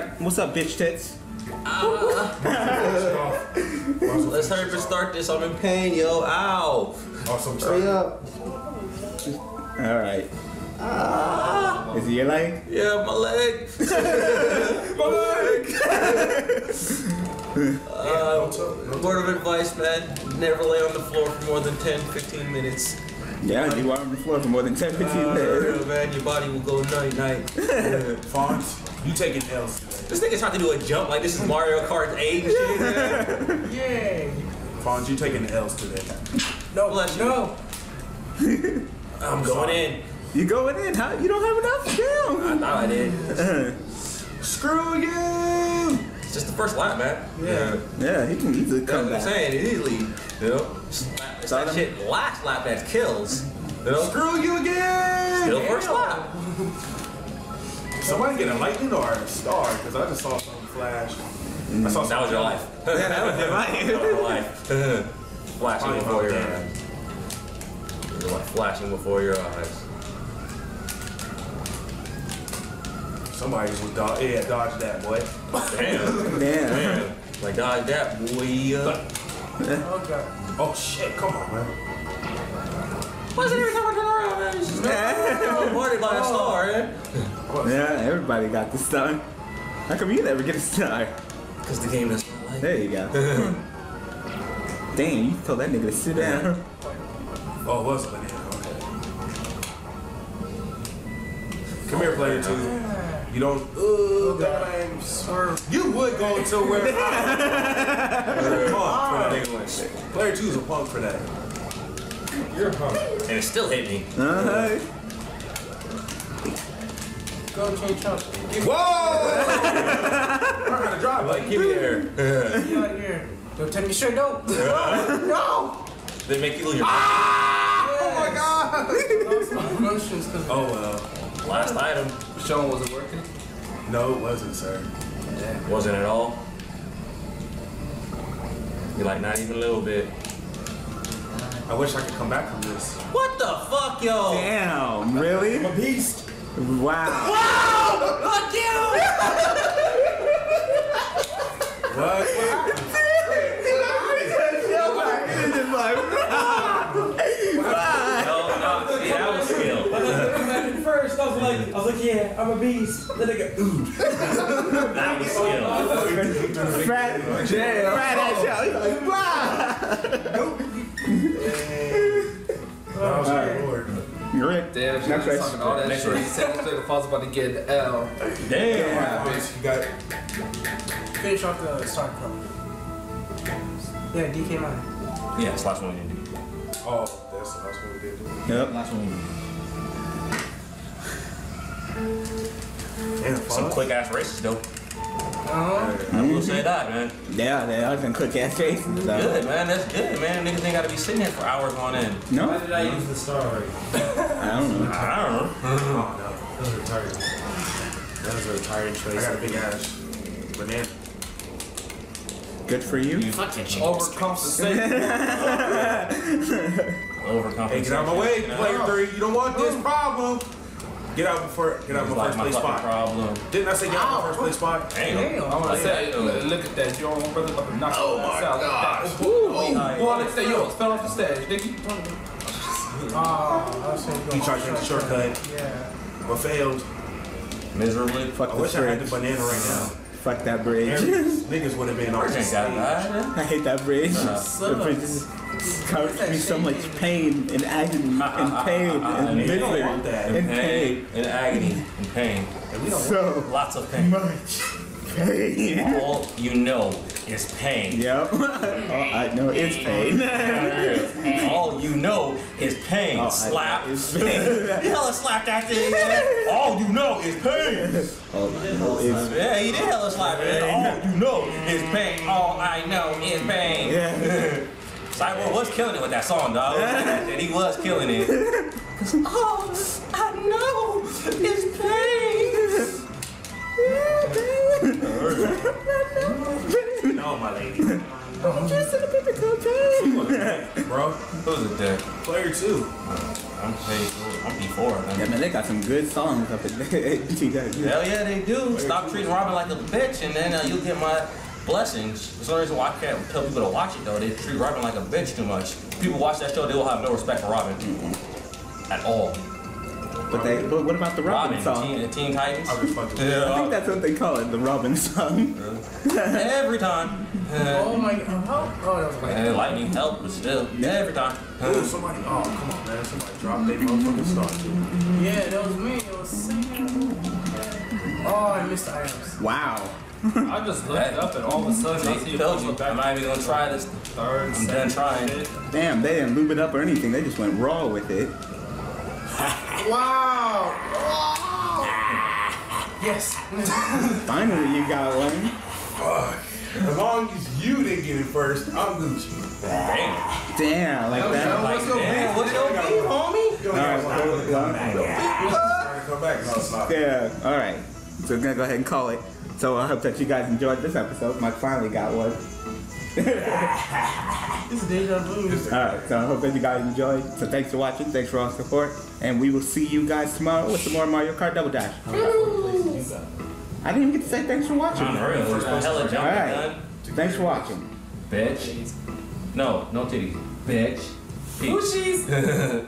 Alright, what's up, bitch tits? Let's hurry up and start this. I'm in pain, yo. Ow. Awesome. Hurry up. Alright. Is it your leg? Yeah, my leg. My leg. Word of advice, man. Never lay on the floor for more than 10-15 minutes. Yeah, you are on the floor for more than 10-15 minutes. Man, your body will go night-night. Fonz, you taking L's. This nigga trying to do a jump like this is Mario Kart 8 and shit, man. Yeah. Fonz, you taking L's today. No, bless you. No. I'm going in. You going in? How? You don't have enough? Damn. I thought I did. Screw you. It's just the first lap, man. Yeah. Yeah, he can easily come back. That's what I'm saying, easily. It's that shit last lap that kills. Screw you again! Still first lap. Somebody get a lightning or a star, because I just saw something flash. I saw that was your life. That was your life. That was your life. Flashing before your eyes. Flashing before your eyes. Somebody was dodge that, boy. Damn. Damn. Like, dodge that, boy. Okay. Oh, shit. Come on, man. Why is it every time I turn around, man? It's just rewarded by a star, man. Yeah, everybody got the star. How come you never get a star? Because the game doesn't like it. There you go. Damn, you told that nigga to sit down. Oh, what's the name? Okay. Come here, player two. You don't. Oh God, I'm swerving. You would go to where? You're a punk for that. Player two's a punk for that. You're a punk. And it still hit me. Go change up. Whoa! I'm not gonna drive. Like, give me air. Get out of here. Don't tell me straight. No. No. They make you lose your. Ah! Yes. Oh my God. My emotions. Oh well. Last item. Sean, was it working? No, it wasn't, sir. Yeah. Wasn't at all? You're like, not even a little bit. I wish I could come back from this. What the fuck, yo? Damn, really? I'm a beast. Wow. Wow! Fuck you! What? I was like, yeah, I'm a beast. Then I go, ooh. That was skill. Frat ass y'all. He was like, wow. Nope. Oh, my Lord. You're it. Damn, she was talking all that shit. He said, looks like the Paul's about to get an L. Damn. You got it. Finish off the start from. Yeah, DK mine. Yeah, it's the last one we did. Oh, that's the last one we did. Yep, last one we did. Some quick ass races, though. I will say that, man. Yeah, they are some quick ass races. Good, man. That's good, man. Niggas ain't gotta be sitting here for hours on end. No. Why did I use the star already? I don't know. I don't know. Oh no, that was retarded. That was a retarded choice. I got a big ass banana. Good for you. You fucking overcompensate. Overcompensate. Hey, get out of my way, player three. You don't want this problem. Get out before. Get out of my first place spot. Problem. Didn't I say get out of my first place spot? Damn. I said, look at that. Your own brother about to knock you out. Oh my God. Ooh. Boy, let's say yo fell off the stage, nigga. Oh, he tried to take the shortcut. Yeah. But failed. Miserably. Fuck the bridge. I wish I had the banana right now. Fuck that bridge. Niggas would have been on the stage. I hate that bridge. Caused me so much pain and agony and pain and misery and pain and agony and pain. And we don't want lots of pain. Much pain. All you know is pain. Yep. All I know is pain. All you know is pain. Slap. Hella slap that thing. All you know is pain. All I know is pain. Yeah, you did hella slap it. All you know is pain. All I know is pain. Yeah. Cyborg was killing it with that song, dog. And he was killing it. All I know is pain. No, my lady. Just a little bit of pain. dick, bro. Who's a dick? Player 2. I'm page 4. I'm B4. Yeah, man, they got some good songs up in there. Hell yeah, they do. Player Stop treating Robin like a bitch, and then you'll get my blessings. There's no reason why I can't tell people to watch it, though. They treat Robin like a bitch too much. If people watch that show, they will have no respect for Robin. At all. But they. But what about the Robin song? Teen Titans? I think that's what they call it, the Robin song. Every time. Oh my God. Oh, that was like lightning help, but still. Yeah. Every time. Oh, somebody. Oh, come on, man. Somebody dropped their motherfucking star, too. Yeah, that was me. It was singing. Oh, I missed the items. Wow. I just looked up and all of a sudden they told you, I'm not even gonna try this third. I'm done trying it. Damn, they didn't lube it up or anything. They just went raw with it. Wow! Oh. Yes! Finally, you got one. Fuck. As long as you didn't get it first, I'm Gucci. Damn, like that. What's your name, homie? All right. Come back. Yeah, all right. So we're going to go ahead and call it. So I hope that you guys enjoyed this episode. Mike finally got one. This is deja vu. Alright, so I hope that you guys enjoyed. So thanks for watching. Thanks for all the support. And we will see you guys tomorrow with some more Mario Kart Double Dash. I didn't even get to say thanks for watching. Alright. Thanks for watching. Bitch. No, no titties. Bitch. Poochies.